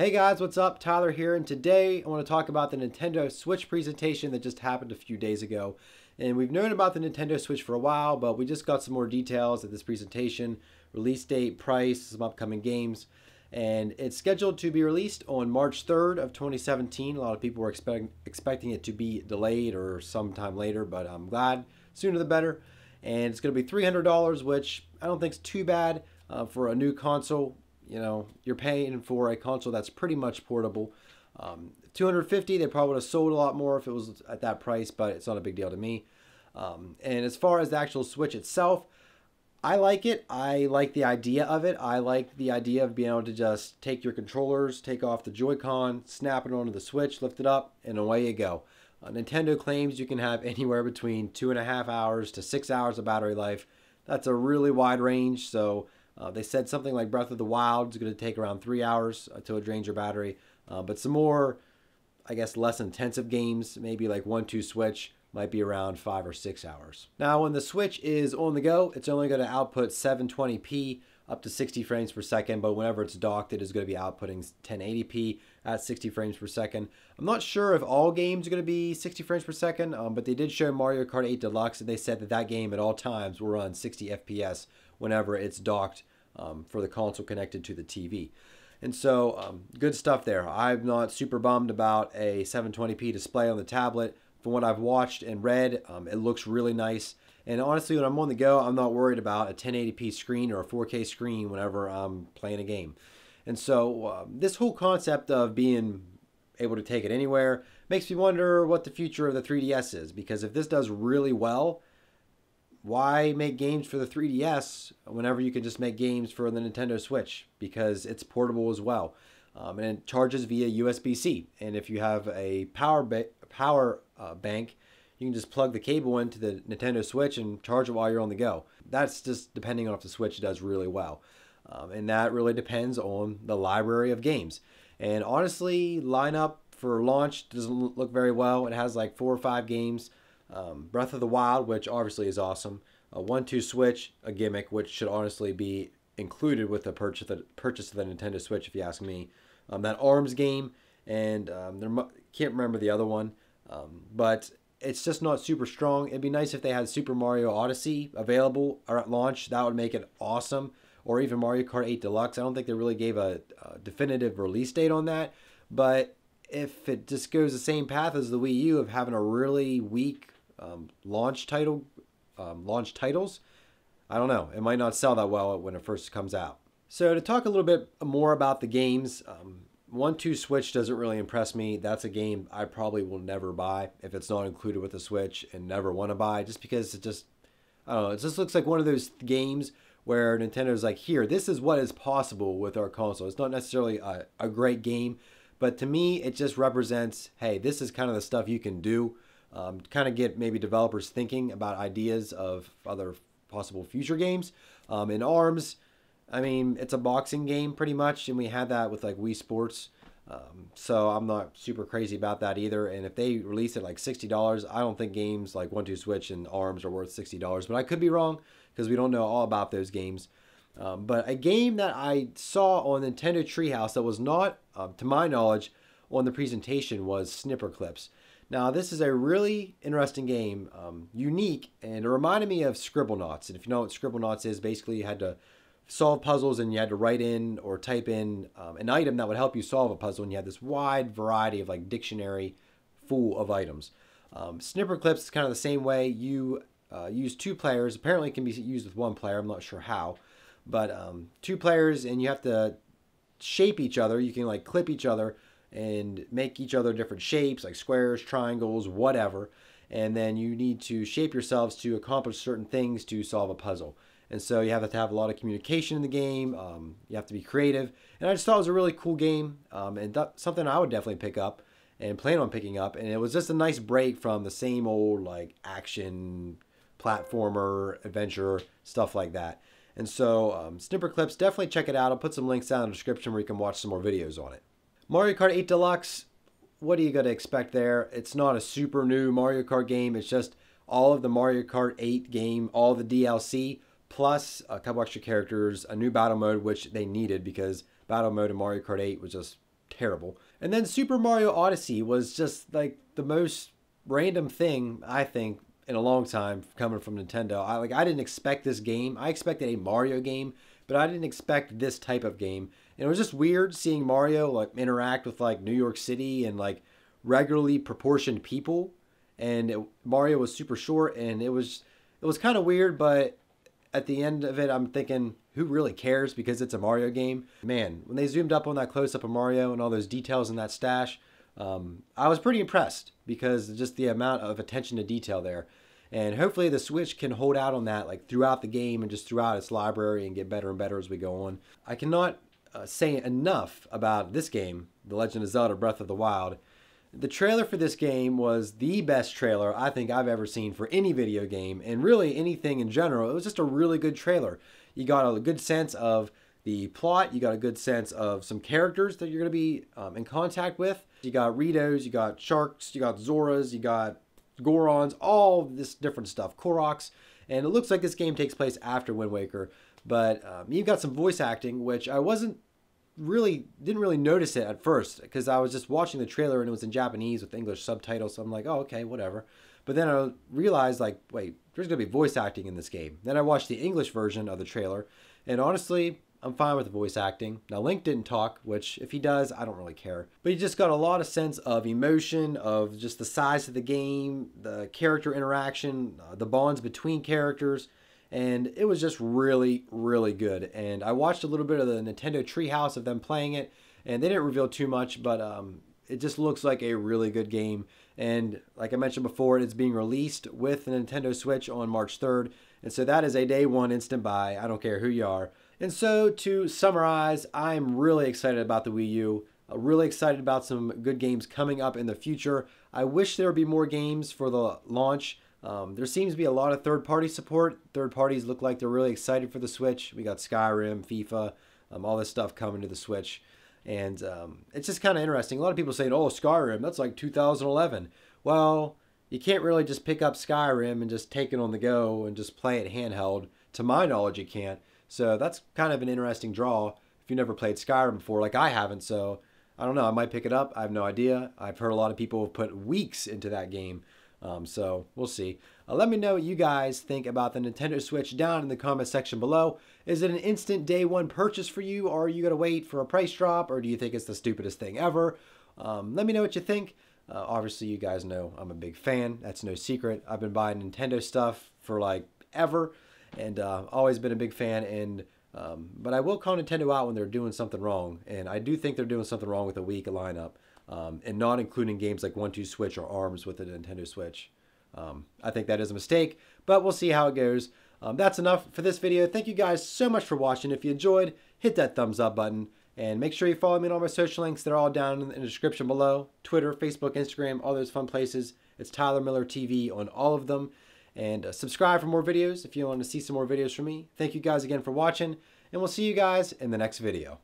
Hey guys, what's up? Tyler here, and today I want to talk about the Nintendo Switch presentation that just happened a few days ago. And we've known about the Nintendo Switch for a while, but we just got some more details at this presentation. Release date, price, some upcoming games. And it's scheduled to be released on March 3rd of 2017. A lot of people were expecting it to be delayed or sometime later, but I'm glad. Sooner the better. And it's going to be $300, which I don't think is too bad for a new console. You know, you're paying for a console that's pretty much portable. $250, they probably would have sold a lot more if it was at that price, but it's not a big deal to me. And as far as the actual Switch itself, I like it. I like the idea of it. I like the idea of being able to just take your controllers, take off the Joy-Con, snap it onto the Switch, lift it up, and away you go. Nintendo claims you can have anywhere between 2.5 hours to 6 hours of battery life. That's a really wide range, so... they said something like Breath of the Wild is going to take around 3 hours until it drains your battery. But some more, I guess, less intensive games, maybe like 1-2-Switch, might be around 5 or 6 hours. Now, when the Switch is on the go, it's only going to output 720p up to 60 frames per second. But whenever it's docked, it is going to be outputting 1080p at 60 frames per second. I'm not sure if all games are going to be 60 frames per second, but they did show Mario Kart 8 Deluxe, and they said that that game at all times will run 60 FPS whenever it's docked for the console connected to the TV. And so good stuff there. I'm not super bummed about a 720p display on the tablet. From what I've watched and read, it looks really nice. And honestly, when I'm on the go, I'm not worried about a 1080p screen or a 4K screen whenever I'm playing a game. And so this whole concept of being able to take it anywhere makes me wonder what the future of the 3DS is, because if this does really well, why make games for the 3DS whenever you can just make games for the Nintendo Switch? Because it's portable as well. And it charges via USB-C. And if you have a power bank, you can just plug the cable into the Nintendo Switch and charge it while you're on the go. That's just depending on if the Switch does really well. And that really depends on the library of games. And honestly, lineup for launch doesn't look very well. It has like 4 or 5 games. Breath of the Wild, which obviously is awesome. 1-2-Switch, a gimmick, which should honestly be included with the purchase of the Nintendo Switch, if you ask me. That ARMS game, and can't remember the other one, but it's just not super strong. It'd be nice if they had Super Mario Odyssey available or at launch. That would make it awesome. Or even Mario Kart 8 Deluxe. I don't think they really gave a definitive release date on that, but if it just goes the same path as the Wii U of having a really weak launch titles, I don't know. It might not sell that well when it first comes out. So to talk a little bit more about the games, 1-2-Switch doesn't really impress me. That's a game I probably will never buy if it's not included with the Switch, and never want to buy, just because it just, I don't know, it just looks like one of those games where Nintendo's like, here, this is what is possible with our console. It's not necessarily a great game, but to me, it just represents, hey, this is kind of the stuff you can do. Kind of get maybe developers thinking about ideas of other possible future games. In ARMS, I mean, it's a boxing game pretty much, and we had that with like Wii Sports, so I'm not super crazy about that either. And if they release it like $60, I don't think games like 1-2-Switch and ARMS are worth $60, but I could be wrong because we don't know all about those games. But a game that I saw on Nintendo Treehouse that was not, to my knowledge, on the presentation was Snipperclips. Now, this is a really interesting game, unique, and it reminded me of Scribblenauts. And if you know what Scribblenauts is, basically you had to solve puzzles and you had to write in or type in an item that would help you solve a puzzle, and you had this wide variety of like dictionary full of items. Snipperclips is kind of the same way. You use 2 players. Apparently it can be used with 1 player. I'm not sure how. But 2 players, and you have to shape each other. You can like clip each other and make each other different shapes, like squares, triangles, whatever. And then you need to shape yourselves to accomplish certain things to solve a puzzle. And so you have to have a lot of communication in the game. You have to be creative. And I just thought it was a really cool game, and something I would definitely pick up and plan on picking up. And it was just a nice break from the same old like action, platformer, adventure, stuff like that. And so Snipperclips, definitely check it out. I'll put some links down in the description where you can watch some more videos on it. Mario Kart 8 Deluxe, what are you going to expect there? It's not a super new Mario Kart game. It's just all of the Mario Kart 8 game, all the DLC, plus a couple extra characters, a new battle mode, which they needed because battle mode in Mario Kart 8 was just terrible. And then Super Mario Odyssey was just like the most random thing, I think, in a long time coming from Nintendo. I didn't expect this game. I expected a Mario game, but I didn't expect this type of game. And it was just weird seeing Mario like interact with like New York City and like regularly proportioned people. And Mario was super short, and it was kind of weird, but at the end of it, I'm thinking, who really cares, because it's a Mario game? Man, when they zoomed up on that close-up of Mario and all those details in that stash, I was pretty impressed because just the amount of attention to detail there. And hopefully the Switch can hold out on that like throughout the game and just throughout its library and get better and better as we go on. I cannot say enough about this game, The Legend of Zelda Breath of the Wild. The trailer for this game was the best trailer I think I've ever seen for any video game, and really anything in general. It was just a really good trailer. You got a good sense of the plot. You got a good sense of some characters that you're going to be in contact with. You got Ritos, you got Sharks, you got Zoras, you got Gorons, all this different stuff, Koroks. And it looks like this game takes place after Wind Waker. But you've got some voice acting, which I didn't really notice it at first, because I was just watching the trailer and it was in Japanese with English subtitles, so I'm like, oh, okay, whatever. But then I realized, like, wait, there's gonna be voice acting in this game. Then I watched the English version of the trailer, and honestly, I'm fine with the voice acting. Now, Link didn't talk, which if he does, I don't really care. But you just got a lot of sense of emotion, of just the size of the game, the character interaction, the bonds between characters. And it was just really, really good. And I watched a little bit of the Nintendo Treehouse of them playing it, and they didn't reveal too much, but it just looks like a really good game. And like I mentioned before, it's being released with the Nintendo Switch on March 3rd. And so that is a day one instant buy. I don't care who you are. And so to summarize, I'm really excited about the Wii U. Really excited about some good games coming up in the future. I wish there would be more games for the launch. There seems to be a lot of third-party support. Third parties look like they're really excited for the Switch. We got Skyrim, FIFA, all this stuff coming to the Switch. And it's just kind of interesting. A lot of people saying, oh, Skyrim, that's like 2011. Well, you can't really just pick up Skyrim and just take it on the go and just play it handheld. To my knowledge, you can't. So that's kind of an interesting draw if you never played Skyrim before, like I haven't. So I don't know. I might pick it up. I have no idea. I've heard a lot of people have put weeks into that game. So we'll see. Let me know what you guys think about the Nintendo Switch down in the comment section below. Is it an instant day one purchase for you, or are you going to wait for a price drop, or do you think it's the stupidest thing ever? Let me know what you think. Obviously, you guys know I'm a big fan. That's no secret. I've been buying Nintendo stuff for like ever, and always been a big fan. And but I will call Nintendo out when they're doing something wrong, and I do think they're doing something wrong with a weak lineup. And not including games like 1-2-Switch or ARMS with the Nintendo Switch. I think that is a mistake, but we'll see how it goes. That's enough for this video. Thank you guys so much for watching. If you enjoyed, hit that thumbs up button. And make sure you follow me on all my social links. They're all down in the description below. Twitter, Facebook, Instagram, all those fun places. It's Tyler Miller TV on all of them. And subscribe for more videos if you want to see some more videos from me. Thank you guys again for watching. And we'll see you guys in the next video.